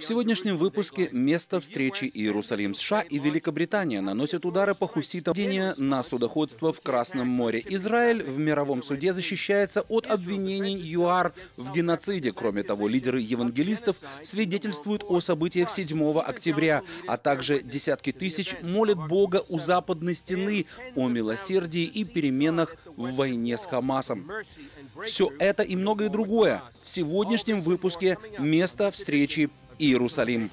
В сегодняшнем выпуске место встречи Иерусалим, США и Великобритания наносят удары по хуситам на судоходство в Красном море. Израиль в мировом суде защищается от обвинений ЮАР в геноциде. Кроме того, лидеры евангелистов свидетельствуют о событиях 7 октября, а также десятки тысяч молят Бога у Западной стены о милосердии и переменах в войне с Хамасом. Все это и многое другое в сегодняшнем выпуске «Место встречи Иерусалим».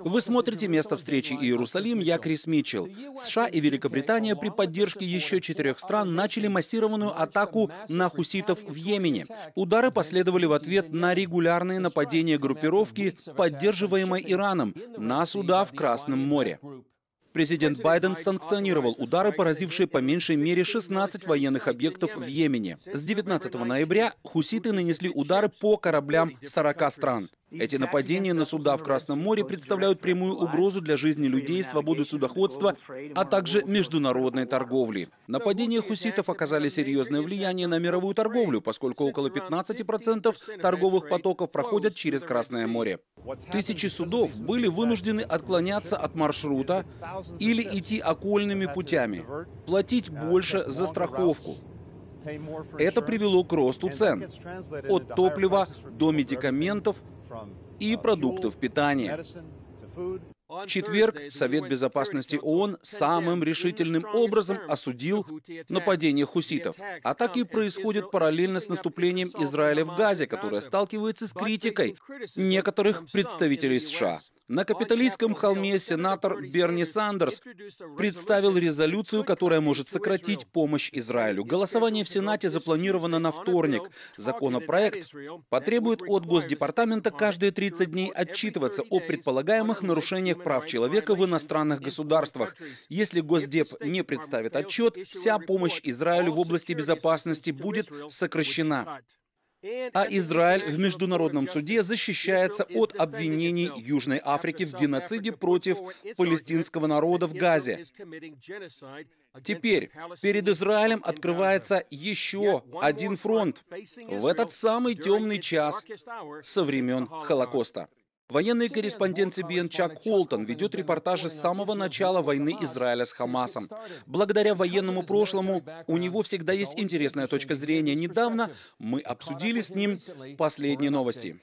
Вы смотрите «Место встречи Иерусалим», я Крис Митчелл. США и Великобритания при поддержке еще 4 стран начали массированную атаку на хуситов в Йемене. Удары последовали в ответ на регулярные нападения группировки, поддерживаемой Ираном, на суда в Красном море. Президент Байден санкционировал удары, поразившие по меньшей мере 16 военных объектов в Йемене. С 19 ноября хуситы нанесли удары по кораблям 40 стран. Эти нападения на суда в Красном море представляют прямую угрозу для жизни людей, свободы судоходства, а также международной торговли. Нападения хуситов оказали серьезное влияние на мировую торговлю, поскольку около 15% торговых потоков проходят через Красное море. Тысячи судов были вынуждены отклоняться от маршрута или идти окольными путями, платить больше за страховку. Это привело к росту цен от топлива до медикаментов и продуктов питания. В четверг Совет Безопасности ООН самым решительным образом осудил нападение хуситов. Атаки происходят параллельно с наступлением Израиля в Газе, которое сталкивается с критикой некоторых представителей США. На Капитолийском холме сенатор Берни Сандерс представил резолюцию, которая может сократить помощь Израилю. Голосование в Сенате запланировано на вторник. Законопроект потребует от Госдепартамента каждые 30 дней отчитываться о предполагаемых нарушениях прав человека в иностранных государствах. Если Госдеп не представит отчет, вся помощь Израилю в области безопасности будет сокращена. А Израиль в Международном суде защищается от обвинений Южной Африки в геноциде против палестинского народа в Газе. Теперь перед Израилем открывается еще один фронт в этот самый темный час со времен Холокоста. Военный корреспондент CBN Чак Холтон ведет репортажи с самого начала войны Израиля с Хамасом. Благодаря военному прошлому у него всегда есть интересная точка зрения. Недавно мы обсудили с ним последние новости.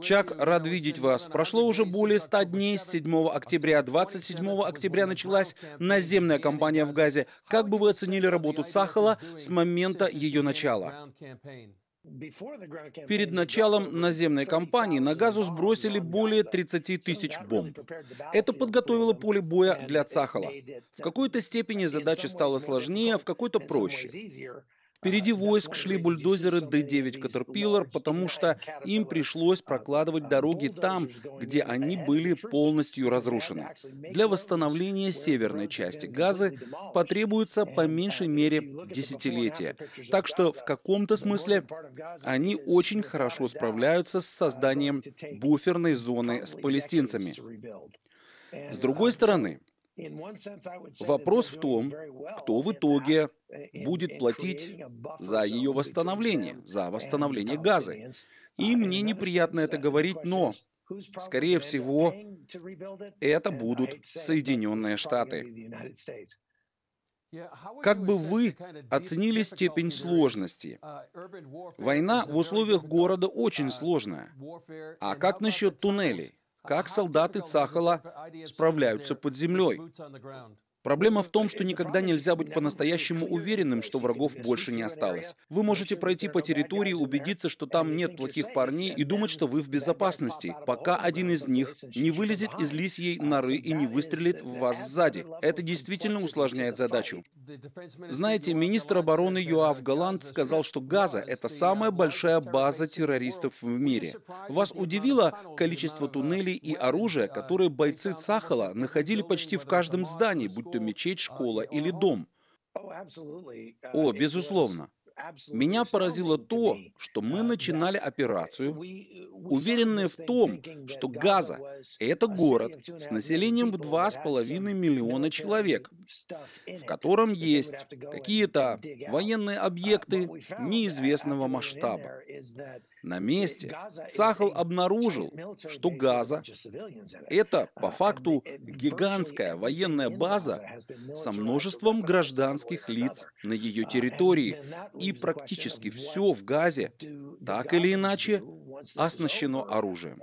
Чак, рад видеть вас. Прошло уже более 100 дней с 7 октября. 27 октября началась наземная кампания в Газе. Как бы вы оценили работу Цахала с момента ее начала? Перед началом наземной кампании на Газу сбросили более 30 тысяч бомб. Это подготовило поле боя для Цахала. В какой-то степени задача стала сложнее, а в какой-то проще. Впереди войск шли бульдозеры D9 Caterpillar, потому что им пришлось прокладывать дороги там, где они были полностью разрушены. Для восстановления северной части Газы потребуется по меньшей мере десятилетия. Так что в каком-то смысле они очень хорошо справляются с созданием буферной зоны с палестинцами. С другой стороны, вопрос в том, кто в итоге будет платить за ее восстановление, за восстановление Газы. И мне неприятно это говорить, но, скорее всего, это будут Соединенные Штаты. Как бы вы оценили степень сложности? Война в условиях города очень сложная. А как насчет туннелей? Как солдаты Цахала справляются под землей? Проблема в том, что никогда нельзя быть по-настоящему уверенным, что врагов больше не осталось. Вы можете пройти по территории, убедиться, что там нет плохих парней, и думать, что вы в безопасности, пока один из них не вылезет из лисьей норы и не выстрелит в вас сзади. Это действительно усложняет задачу. Знаете, министр обороны Йоав Галант сказал, что Газа — это самая большая база террористов в мире. Вас удивило количество туннелей и оружия, которые бойцы Цахала находили почти в каждом здании, будь то мечеть, школа или дом? О, безусловно. Меня поразило то, что мы начинали операцию, уверенные в том, что Газа — это город с населением в 2,5 миллиона человек, в котором есть какие-то военные объекты неизвестного масштаба. На месте Цахал обнаружил, что Газа — это, по факту, гигантская военная база со множеством гражданских лиц на ее территории, и практически все в Газе, так или иначе, оснащено оружием.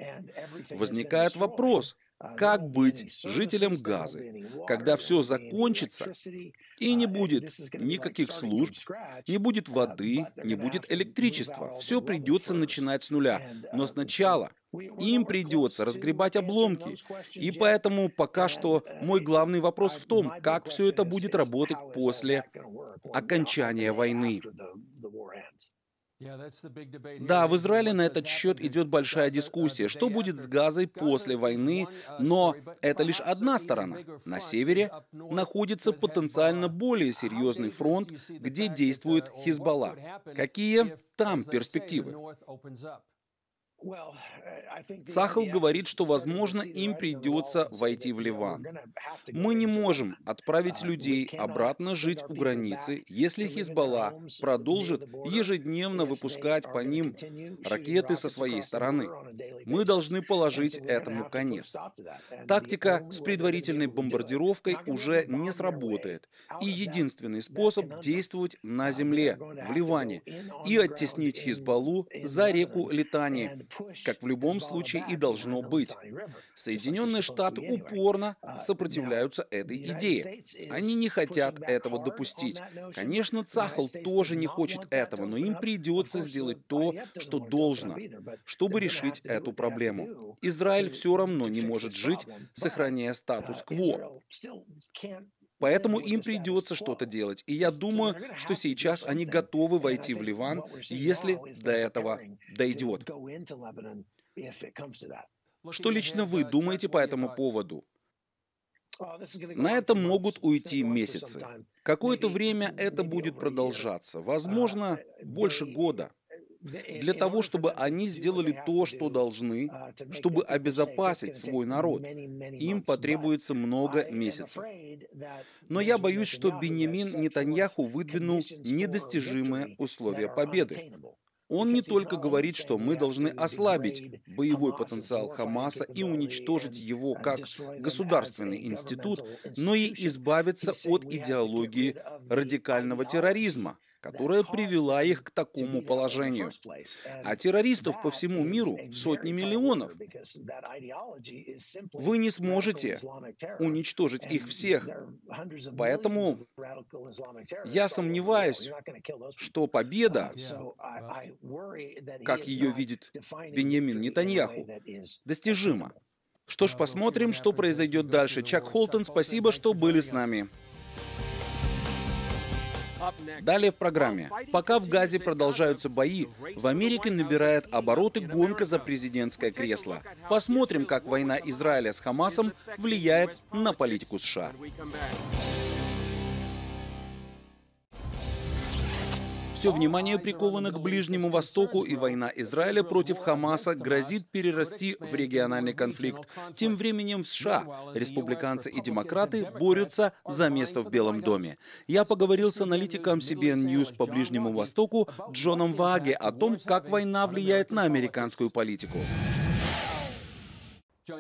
Возникает вопрос, как быть жителям Газы, когда все закончится и не будет никаких служб, не будет воды, не будет электричества. Все придется начинать с нуля. Но сначала им придется разгребать обломки. И поэтому пока что мой главный вопрос в том, как все это будет работать после окончания войны. Да, в Израиле на этот счет идет большая дискуссия, что будет с Газой после войны, но это лишь одна сторона. На севере находится потенциально более серьезный фронт, где действует Хизбалла. Какие там перспективы? Цахал говорит, что, возможно, им придется войти в Ливан. Мы не можем отправить людей обратно жить у границы, если Хизбалла продолжит ежедневно выпускать по ним ракеты со своей стороны. Мы должны положить этому конец. Тактика с предварительной бомбардировкой уже не сработает. И единственный способ — действовать на земле, в Ливане, и оттеснить Хизбаллу за реку Литания, как в любом случае и должно быть. Соединенные Штаты упорно сопротивляются этой идее. Они не хотят этого допустить. Конечно, Цахал тоже не хочет этого, но им придется сделать то, что должно, чтобы решить эту проблему. Израиль все равно не может жить, сохраняя статус-кво. Поэтому им придется что-то делать. И я думаю, что сейчас они готовы войти в Ливан, если до этого дойдет. Что лично вы думаете по этому поводу? На это могут уйти месяцы. Какое-то время это будет продолжаться. Возможно, больше года. Для того, чтобы они сделали то, что должны, чтобы обезопасить свой народ. Им потребуется много месяцев. Но я боюсь, что Биньямин Нетаньяху выдвинул недостижимые условия победы. Он не только говорит, что мы должны ослабить боевой потенциал Хамаса и уничтожить его как государственный институт, но и избавиться от идеологии радикального терроризма, которая привела их к такому положению. А террористов по всему миру сотни миллионов. Вы не сможете уничтожить их всех. Поэтому я сомневаюсь, что победа, как ее видит Биньямин Нетаньяху, достижима. Что ж, посмотрим, что произойдет дальше. Чак Холтон, спасибо, что были с нами. Далее в программе. Пока в Газе продолжаются бои, в Америке набирает обороты гонка за президентское кресло. Посмотрим, как война Израиля с Хамасом влияет на политику США. Все внимание приковано к Ближнему Востоку, и война Израиля против Хамаса грозит перерасти в региональный конфликт. Тем временем в США республиканцы и демократы борются за место в Белом доме. Я поговорил с аналитиком CBN News по Ближнему Востоку Джоном Ваге о том, как война влияет на американскую политику.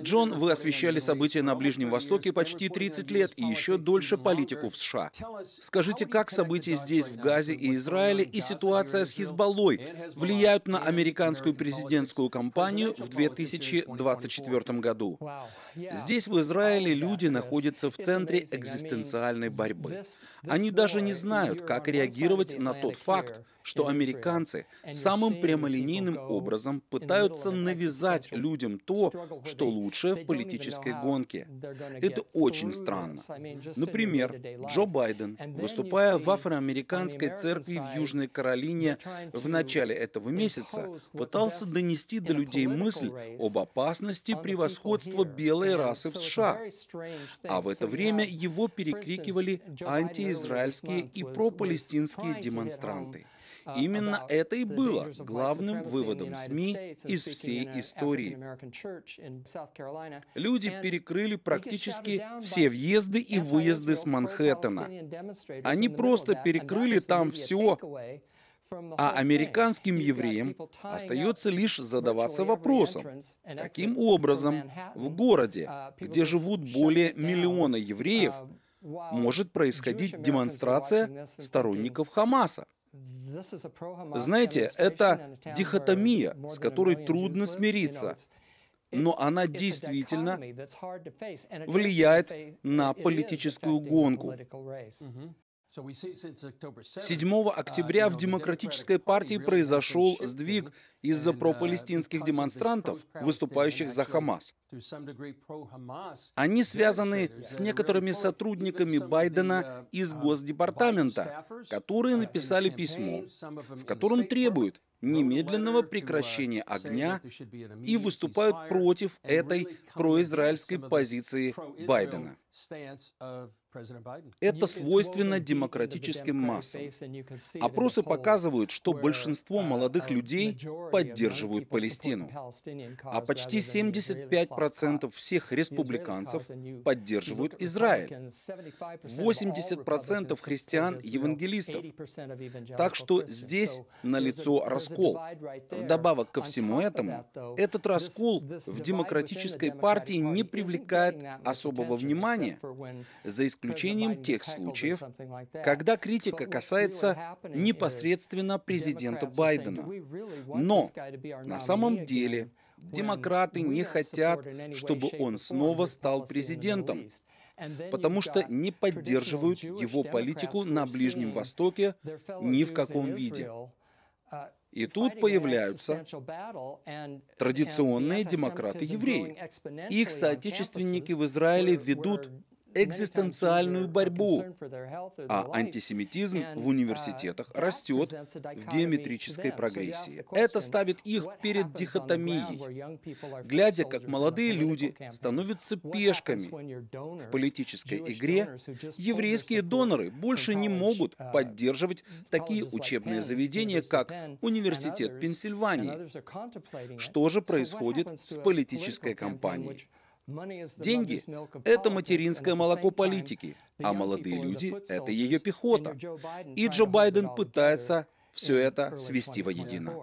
Джон, вы освещали события на Ближнем Востоке почти 30 лет и еще дольше политику в США. Скажите, как события здесь, в Газе и Израиле, и ситуация с Хизбаллой влияют на американскую президентскую кампанию в 2024 году? Здесь, в Израиле, люди находятся в центре экзистенциальной борьбы. Они даже не знают, как реагировать на тот факт, что американцы самым прямолинейным образом пытаются навязать людям то, что лучшее в политической гонке. Это очень странно. Например, Джо Байден, выступая в афроамериканской церкви в Южной Каролине в начале этого месяца, пытался донести до людей мысль об опасности превосходства белой расы в США. А в это время его перекрикивали антиизраильские и пропалестинские демонстранты. Именно это и было главным выводом СМИ из всей истории. Люди перекрыли практически все въезды и выезды с Манхэттена. Они просто перекрыли там все, а американским евреям остается лишь задаваться вопросом, каким образом в городе, где живут более миллиона евреев, может происходить демонстрация сторонников Хамаса. Знаете, это дихотомия, с которой трудно смириться, но она действительно влияет на политическую гонку. 7 октября в Демократической партии произошел сдвиг из-за пропалестинских демонстрантов, выступающих за Хамас. Они связаны с некоторыми сотрудниками Байдена из Госдепартамента, которые написали письмо, в котором требуют немедленного прекращения огня и выступают против этой произраильской позиции Байдена. Это свойственно демократическим массам. Опросы показывают, что большинство молодых людей поддерживают Палестину, а почти 75% всех республиканцев поддерживают Израиль, 80% христиан-евангелистов. Так что здесь налицо раскол. Вдобавок ко всему этому, этот раскол в демократической партии не привлекает особого внимания, за исключением тех случаев, когда критика касается непосредственно президента Байдена. Но на самом деле демократы не хотят, чтобы он снова стал президентом, потому что не поддерживают его политику на Ближнем Востоке ни в каком виде. И тут появляются традиционные демократы-евреи. Их соотечественники в Израиле ведут экзистенциальную борьбу, а антисемитизм в университетах растет в геометрической прогрессии. Это ставит их перед дихотомией, глядя, как молодые люди становятся пешками в политической игре. Еврейские доноры больше не могут поддерживать такие учебные заведения, как Университет Пенсильвании. Что же происходит с политической кампанией? Деньги — это материнское молоко политики, а молодые люди — это ее пехота. И Джо Байден пытается все это свести воедино.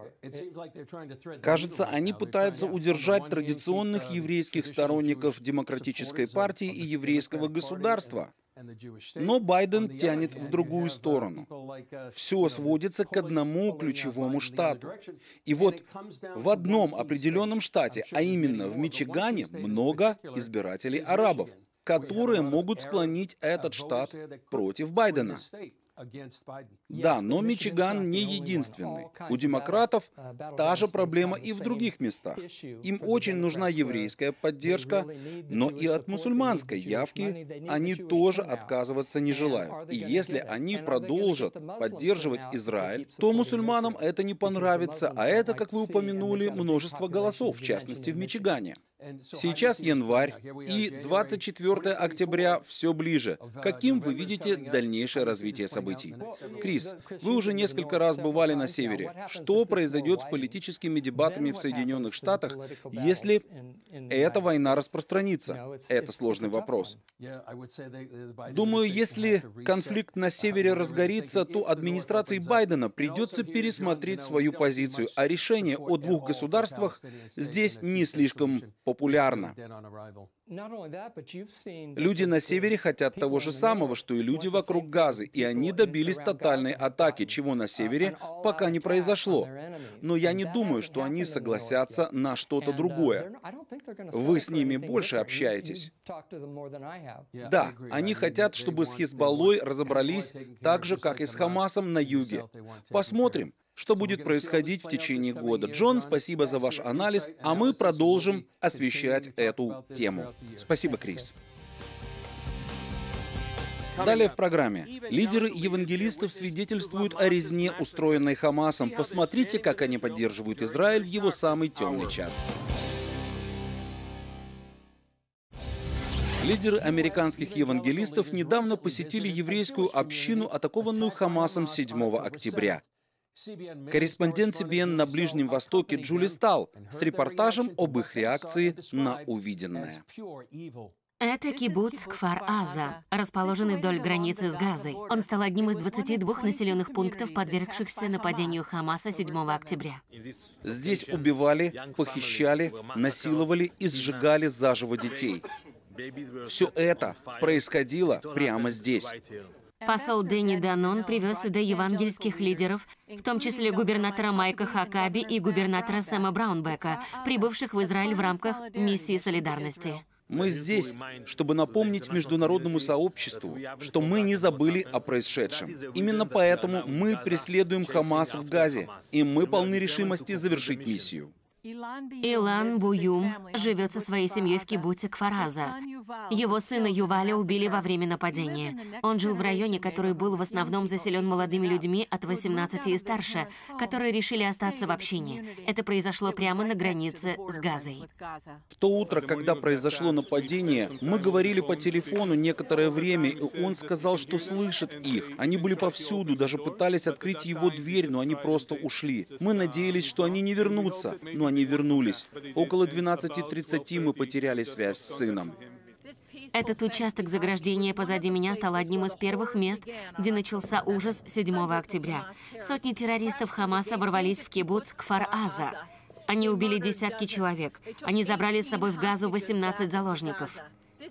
Кажется, они пытаются удержать традиционных еврейских сторонников демократической партии и еврейского государства, но Байден тянет в другую сторону. Все сводится к одному ключевому штату. И вот в одном определенном штате, а именно в Мичигане, много избирателей-арабов, которые могут склонить этот штат против Байдена. Да, но Мичиган не единственный. У демократов та же проблема и в других местах. Им очень нужна еврейская поддержка, но и от мусульманской явки они тоже отказываться не желают. И если они продолжат поддерживать Израиль, то мусульманам это не понравится, а это, как вы упомянули, множество голосов, в частности в Мичигане. Сейчас январь, и 24 октября все ближе. Каким вы видите дальнейшее развитие событий? Крис, вы уже несколько раз бывали на севере. Что произойдет с политическими дебатами в Соединенных Штатах, если эта война распространится? Это сложный вопрос. Думаю, если конфликт на севере разгорится, то администрации Байдена придется пересмотреть свою позицию, а решение о двух государствах здесь не слишком популярно. Люди на севере хотят того же самого, что и люди вокруг Газы, и они добились тотальной атаки, чего на севере пока не произошло. Но я не думаю, что они согласятся на что-то другое. Вы с ними больше общаетесь. Да, они хотят, чтобы с Хизбаллой разобрались так же, как и с Хамасом на юге. Посмотрим, что будет происходить в течение года. Джон, спасибо за ваш анализ, а мы продолжим освещать эту тему. Спасибо, Крис. Далее в программе. Лидеры евангелистов свидетельствуют о резне, устроенной Хамасом. Посмотрите, как они поддерживают Израиль в его самый темный час. Лидеры американских евангелистов недавно посетили еврейскую общину, атакованную Хамасом 7 октября. Корреспондент CBN на Ближнем Востоке Джули Стал с репортажем об их реакции на увиденное. Это кибуц Кфар-Аза, расположенный вдоль границы с Газой. Он стал одним из 22 населенных пунктов, подвергшихся нападению Хамаса 7 октября. Здесь убивали, похищали, насиловали и сжигали заживо детей. Все это происходило прямо здесь. Посол Дэни Данон привез сюда евангельских лидеров, в том числе губернатора Майка Хакаби и губернатора Сэма Браунбека, прибывших в Израиль в рамках миссии солидарности. Мы здесь, чтобы напомнить международному сообществу, что мы не забыли о происшедшем. Именно поэтому мы преследуем Хамас в Газе, и мы полны решимости завершить миссию. Илан Буюм живет со своей семьей в кибуце Кфар-Аза. Его сына Юваля убили во время нападения. Он жил в районе, который был в основном заселен молодыми людьми от 18 и старше, которые решили остаться в общине. Это произошло прямо на границе с Газой. В то утро, когда произошло нападение, мы говорили по телефону некоторое время, и он сказал, что слышит их. Они были повсюду, даже пытались открыть его дверь, но они просто ушли. Мы надеялись, что они не вернутся, но они вернулись. Около 12:30 мы потеряли связь с сыном. Этот участок заграждения позади меня стал одним из первых мест, где начался ужас 7 октября. Сотни террористов Хамаса ворвались в кибуц Кфар-Аза. Они убили десятки человек. Они забрали с собой в Газу 18 заложников.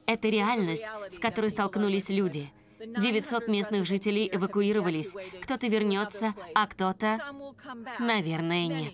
Это реальность, с которой столкнулись люди. 900 местных жителей эвакуировались. Кто-то вернется, а кто-то, наверное, нет.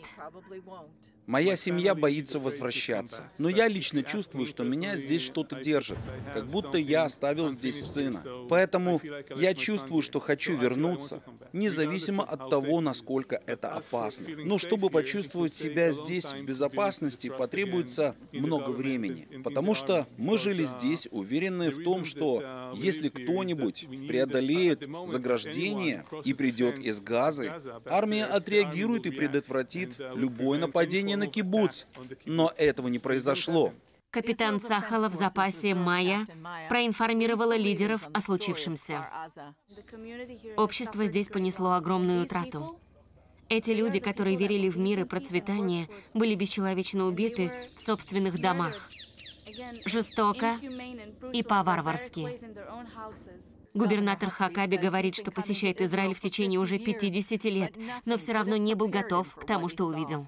Моя семья боится возвращаться, но я лично чувствую, что меня здесь что-то держит, как будто я оставил здесь сына. Поэтому я чувствую, что хочу вернуться, независимо от того, насколько это опасно. Но чтобы почувствовать себя здесь в безопасности, потребуется много времени, потому что мы жили здесь, уверенные в том, что если кто-нибудь преодолеет заграждение и придет из Газы, армия отреагирует и предотвратит любое нападение на кибуц, но этого не произошло. Капитан Цахала в запасе Майя проинформировала лидеров о случившемся. Общество здесь понесло огромную утрату. Эти люди, которые верили в мир и процветание, были бесчеловечно убиты в собственных домах. Жестоко и по-варварски. Губернатор Хакаби говорит, что посещает Израиль в течение уже 50 лет, но все равно не был готов к тому, что увидел.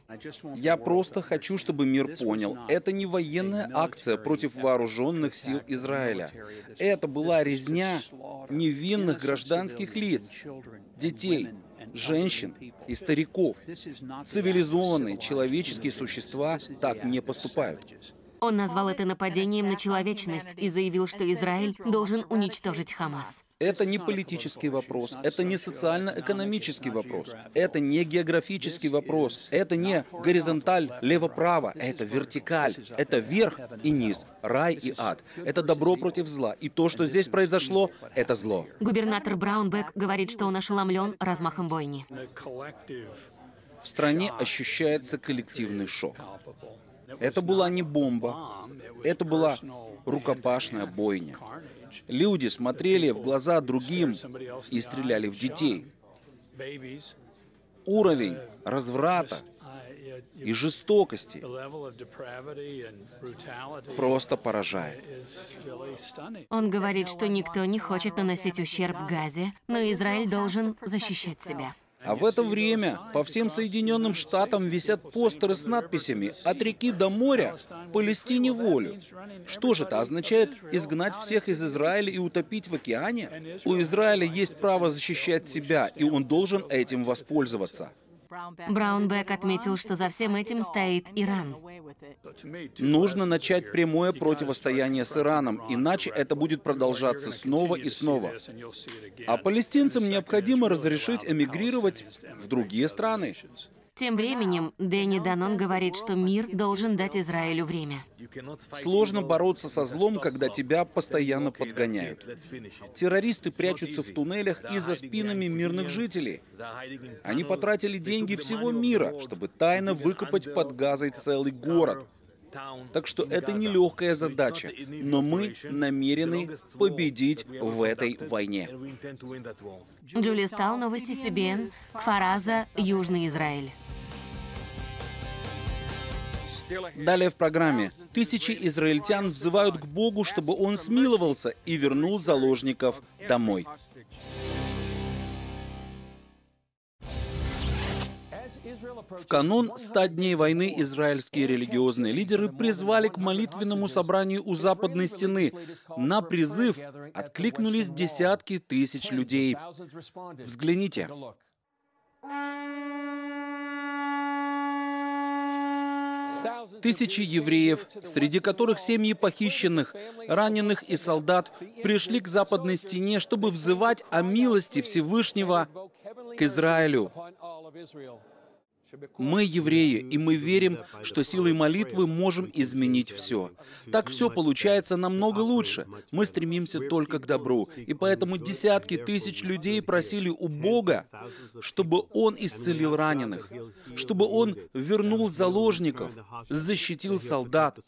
Я просто хочу, чтобы мир понял, это не военная акция против вооруженных сил Израиля. Это была резня невинных гражданских лиц, детей, женщин и стариков. Цивилизованные человеческие существа так не поступают. Он назвал это нападением на человечность и заявил, что Израиль должен уничтожить Хамас. Это не политический вопрос, это не социально-экономический вопрос, это не географический вопрос, это не горизонталь лево-право, это вертикаль, это верх и низ, рай и ад. Это добро против зла, и то, что здесь произошло, это зло. Губернатор Браунбек говорит, что он ошеломлен размахом бойни. В стране ощущается коллективный шок. Это была не бомба, это была рукопашная бойня. Люди смотрели в глаза другим и стреляли в детей. Уровень разврата и жестокости просто поражает. Он говорит, что никто не хочет наносить ущерб Газе, но Израиль должен защищать себя. А в это время по всем Соединенным Штатам висят постеры с надписями «От реки до моря, Палестине волю». Что же это означает? Изгнать всех из Израиля и утопить в океане? У Израиля есть право защищать себя, и он должен этим воспользоваться. Браунбек отметил, что за всем этим стоит Иран. Нужно начать прямое противостояние с Ираном, иначе это будет продолжаться снова и снова. А палестинцам необходимо разрешить эмигрировать в другие страны. Тем временем Дэни Данон говорит, что мир должен дать Израилю время. Сложно бороться со злом, когда тебя постоянно подгоняют. Террористы прячутся в туннелях и за спинами мирных жителей. Они потратили деньги всего мира, чтобы тайно выкопать под Газой целый город. Так что это нелегкая задача, но мы намерены победить в этой войне. Джули Стал, новости CBN, Кфар-Аза, Южный Израиль. Далее в программе. Тысячи израильтян взывают к Богу, чтобы он смиловался и вернул заложников домой. В канун 100 дней войны израильские религиозные лидеры призвали к молитвенному собранию у Западной стены. На призыв откликнулись десятки тысяч людей. Взгляните. Тысячи евреев, среди которых семьи похищенных, раненых и солдат, пришли к Западной стене, чтобы взывать о милости Всевышнего к Израилю. Мы евреи, и мы верим, что силой молитвы можем изменить все. Так все получается намного лучше. Мы стремимся только к добру. И поэтому десятки тысяч людей просили у Бога, чтобы Он исцелил раненых, чтобы Он вернул заложников, защитил солдат,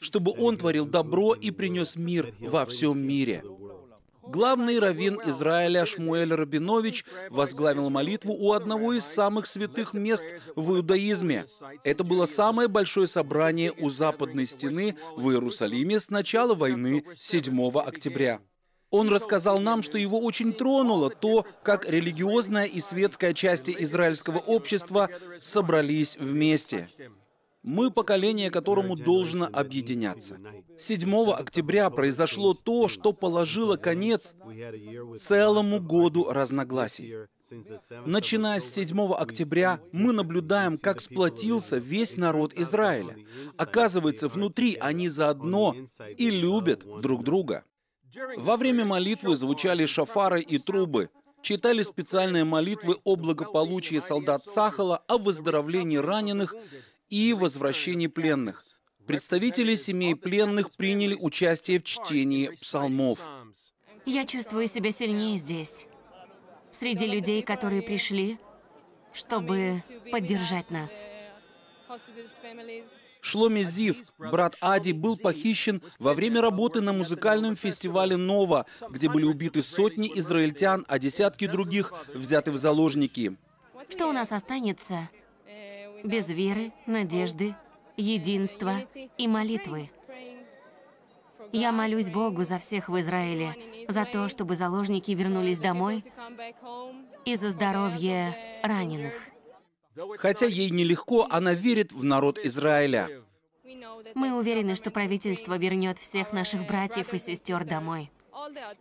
чтобы Он творил добро и принес мир во всем мире. Главный раввин Израиля Шмуэль Рабинович возглавил молитву у одного из самых святых мест в иудаизме. Это было самое большое собрание у Западной стены в Иерусалиме с начала войны 7 октября. Он рассказал нам, что его очень тронуло то, как религиозная и светская части израильского общества собрались вместе. Мы поколение, которому должно объединяться. 7 октября произошло то, что положило конец целому году разногласий. Начиная с 7 октября мы наблюдаем, как сплотился весь народ Израиля. Оказывается, внутри они заодно и любят друг друга. Во время молитвы звучали шофары и трубы. Читали специальные молитвы о благополучии солдат Цахала, о выздоровлении раненых и возвращении пленных. Представители семей пленных приняли участие в чтении псалмов. Я чувствую себя сильнее здесь, среди людей, которые пришли, чтобы поддержать нас. Шломи Зив, брат Ади, был похищен во время работы на музыкальном фестивале «Нова», где были убиты сотни израильтян, а десятки других взяты в заложники. Что у нас останется? Без веры, надежды, единства и молитвы. Я молюсь Богу за всех в Израиле, за то, чтобы заложники вернулись домой и за здоровье раненых. Хотя ей нелегко, она верит в народ Израиля. Мы уверены, что правительство вернет всех наших братьев и сестер домой.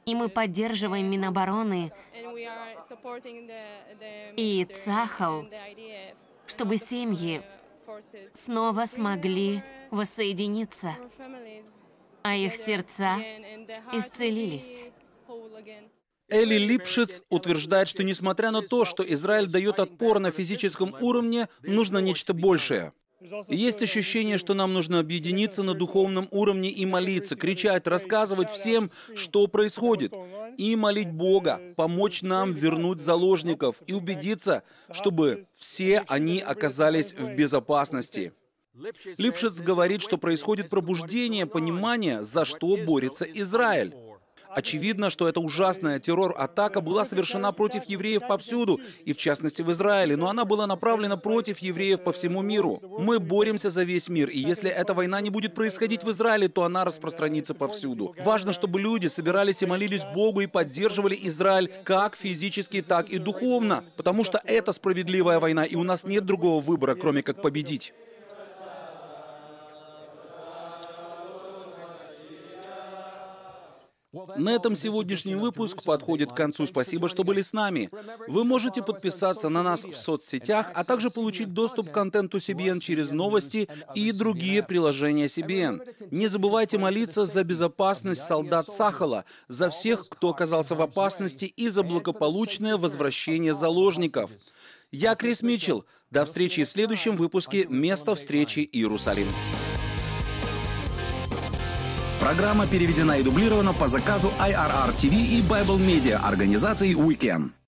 И мы поддерживаем Минобороны и Цахал, чтобы семьи снова смогли воссоединиться, а их сердца исцелились. Элли Липшиц утверждает, что несмотря на то, что Израиль дает отпор на физическом уровне, нужно нечто большее. Есть ощущение, что нам нужно объединиться на духовном уровне и молиться, кричать, рассказывать всем, что происходит, и молить Бога, помочь нам вернуть заложников и убедиться, чтобы все они оказались в безопасности. Липшиц говорит, что происходит пробуждение понимания, за что борется Израиль. Очевидно, что эта ужасная террор-атака была совершена против евреев повсюду, и в частности в Израиле, но она была направлена против евреев по всему миру. Мы боремся за весь мир, и если эта война не будет происходить в Израиле, то она распространится повсюду. Важно, чтобы люди собирались и молились Богу и поддерживали Израиль как физически, так и духовно, потому что это справедливая война, и у нас нет другого выбора, кроме как победить. На этом сегодняшний выпуск подходит к концу. Спасибо, что были с нами. Вы можете подписаться на нас в соцсетях, а также получить доступ к контенту CBN через новости и другие приложения CBN. Не забывайте молиться за безопасность солдат Цахала, за всех, кто оказался в опасности, и за благополучное возвращение заложников. Я Крис Митчелл. До встречи в следующем выпуске «Место встречи Иерусалим». Программа переведена и дублирована по заказу IRR TV и Bible Media, организации Weekend.